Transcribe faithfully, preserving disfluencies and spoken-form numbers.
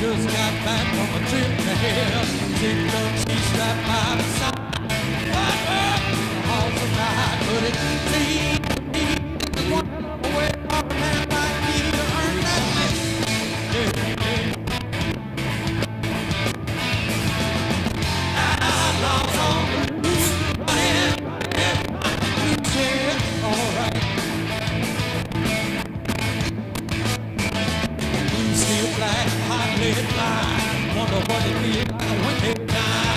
just got back from a trip to hell. Take no cheese right by the side. Right up, all the night, but it seemed to me the one away from that might be to earn that mess. Yeah, yeah. I lost all the blues, my head, my head, my blues, yeah, alright. Blue, steel, black, hot, lead, blind. Wonder what it feels like when they die.